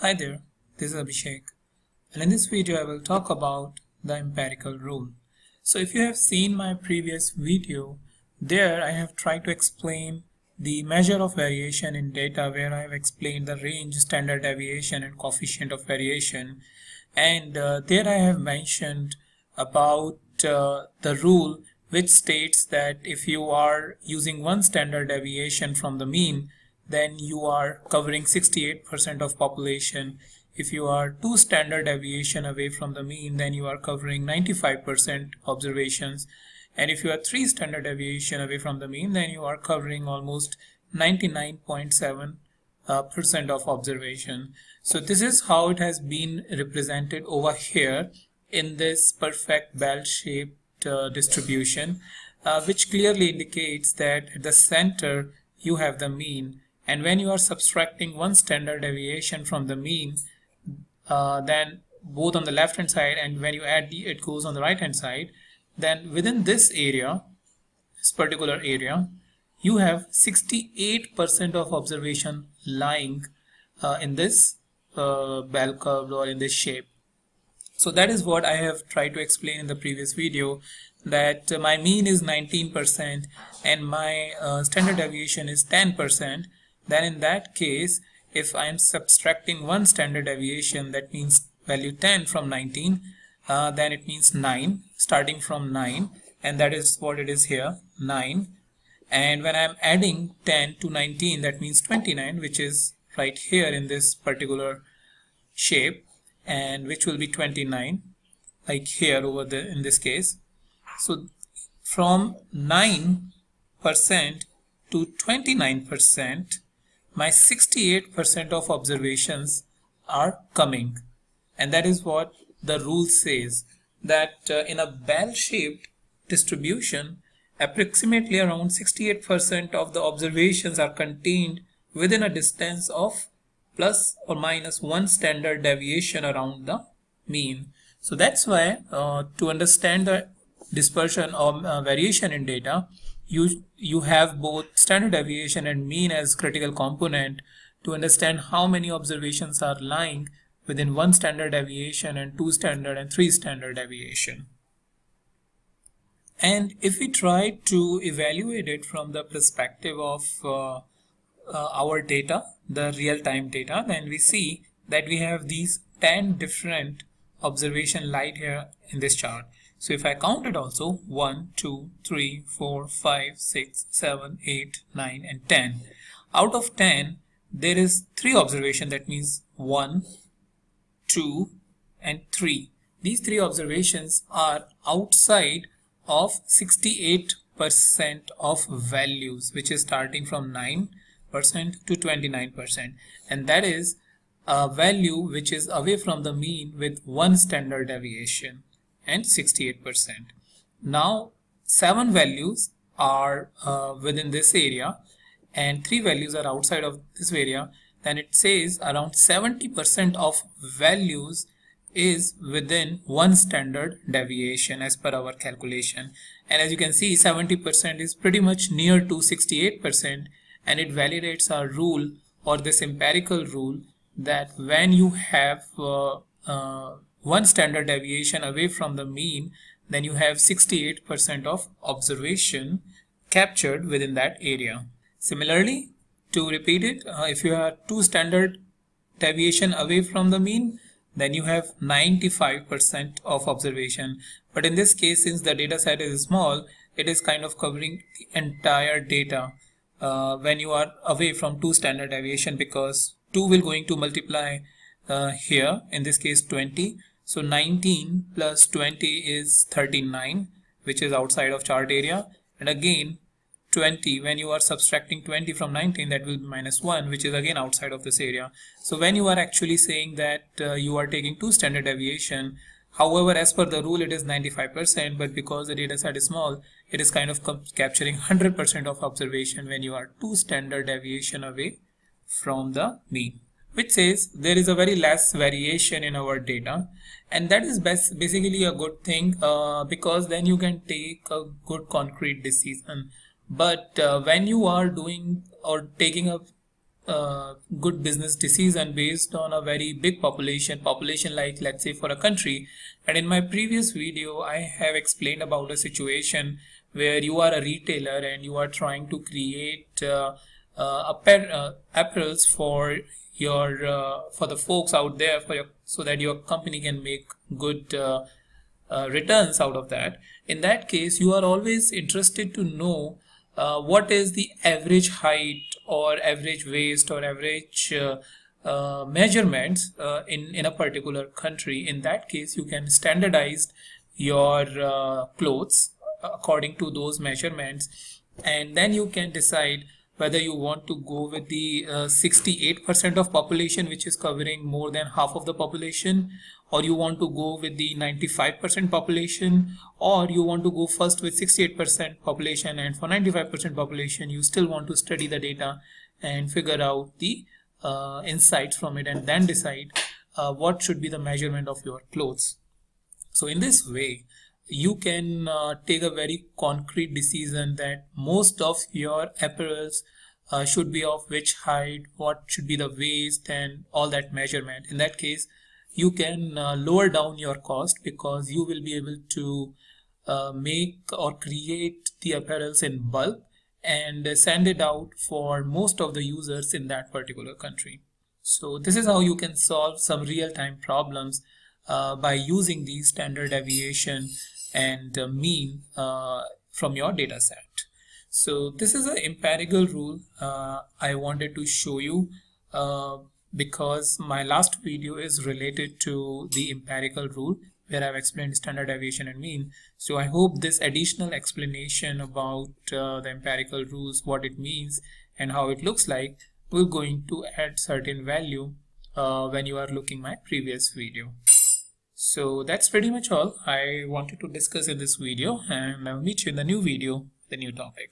Hi there, this is Abhishek, and in this video I will talk about the empirical rule. So if you have seen my previous video, there I have tried to explain the measure of variation in data, where I have explained the range, standard deviation and coefficient of variation, and there I have mentioned about the rule which states that if you are using one standard deviation from the mean, then you are covering 68% of population. If you are two standard deviation away from the mean, then you are covering 95% observations. And if you are three standard deviation away from the mean, then you are covering almost 99.7% of observation. So this is how it has been represented over here in this perfect bell-shaped distribution, which clearly indicates that at the center you have the mean. And when you are subtracting one standard deviation from the mean, then both on the left hand side, and when you add it goes on the right hand side, then within this area, this particular area, you have 68% of observation lying in this bell curve or in this shape. So that is what I have tried to explain in the previous video, that my mean is 19% and my standard deviation is 10%. Then in that case, if I am subtracting one standard deviation, that means value 10 from 19, then it means 9, starting from 9, and that is what it is here, 9. And when I am adding 10 to 19, that means 29, which is right here in this particular shape, and which will be 29, like here over the in this case. So from 9% to 29%, my 68% of observations are coming, and that is what the rule says, that in a bell-shaped distribution, approximately around 68% of the observations are contained within a distance of plus or minus one standard deviation around the mean. So that's why to understand the dispersion or variation in data, you have both standard deviation and mean as critical component to understand how many observations are lying within one standard deviation and two standard and three standard deviation. And if we try to evaluate it from the perspective of our data, the real-time data, then we see that we have these 10 different observation light here in this chart. So if I count it also, 1, 2, 3, 4, 5, 6, 7, 8, 9 and 10. Out of 10, there is 3 observation, that means 1, 2 and 3. These 3 observations are outside of 68% of values, which is starting from 9% to 29%. And that is a value which is away from the mean with one standard deviation and 68%. Now 7 values are within this area and 3 values are outside of this area. Then it says around 70% of values is within one standard deviation as per our calculation. And as you can see, 70% is pretty much near to 68%, and it validates our rule or this empirical rule that when you have one standard deviation away from the mean, then you have 68% of observation captured within that area. Similarly, to repeat it, if you are two standard deviation away from the mean, then you have 95% of observation. But in this case, since the data set is small, it is kind of covering the entire data when you are away from two standard deviation, because 2 will going to multiply here, in this case 20. So 19 plus 20 is 39, which is outside of chart area. And again 20, when you are subtracting 20 from 19, that will be minus 1, which is again outside of this area. So when you are actually saying that you are taking two standard deviation, however, as per the rule it is 95%, but because the data set is small, it is kind of capturing 100% of observation when you are two standard deviation away from the mean, which says there is a very less variation in our data. And that is basically a good thing, because then you can take a good concrete decision. But when you are doing or taking up good business decision and based on a very big population like, let's say, for a country. And in my previous video, I have explained about a situation where you are a retailer and you are trying to create apparels for your for the folks out there, for your, so that your company can make good returns out of that. In that case, you are always interested to know what is the average height or average waist or average measurements in a particular country. In that case, you can standardize your clothes according to those measurements, and then you can decide whether you want to go with the 68% of population, which is covering more than half of the population, or you want to go with the 95% population, or you want to go first with 68% population, and for 95% population you still want to study the data and figure out the insights from it, and then decide what should be the measurement of your clothes. So in this way you can take a very concrete decision that most of your apparels should be of which height, what should be the waist, and all that measurement. In that case, you can lower down your cost, because you will be able to make or create the apparels in bulk and send it out for most of the users in that particular country. So this is how you can solve some real-time problems by using the standard deviation and mean from your data set. So this is an empirical rule I wanted to show you because my last video is related to the empirical rule where I've explained standard deviation and mean. So I hope this additional explanation about the empirical rules, what it means and how it looks like, will going to add certain value when you are looking my previous video. So that's pretty much all I wanted to discuss in this video, and I'll meet you in the new video, the new topic.